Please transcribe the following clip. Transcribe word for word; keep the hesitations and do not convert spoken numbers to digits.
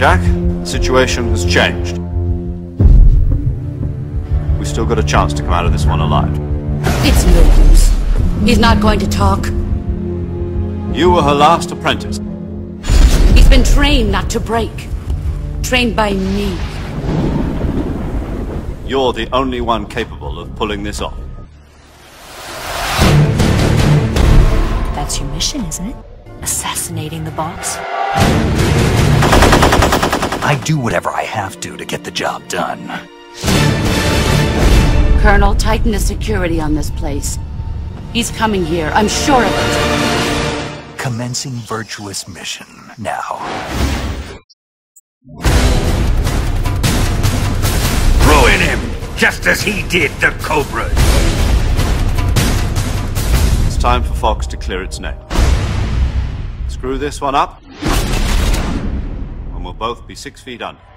Jack, the situation has changed. We've still got a chance to come out of this one alive. It's no use. He's not going to talk. You were her last apprentice. He's been trained not to break. Trained by me. You're the only one capable of pulling this off. That's your mission, isn't it? Assassinating the boss? I do whatever I have to to get the job done. Colonel, tighten the security on this place. He's coming here, I'm sure of it. Commencing virtuous mission now. Ruin him, just as he did the Cobras. It's time for Fox to clear its name. Screw this one up, and we'll both be six feet under.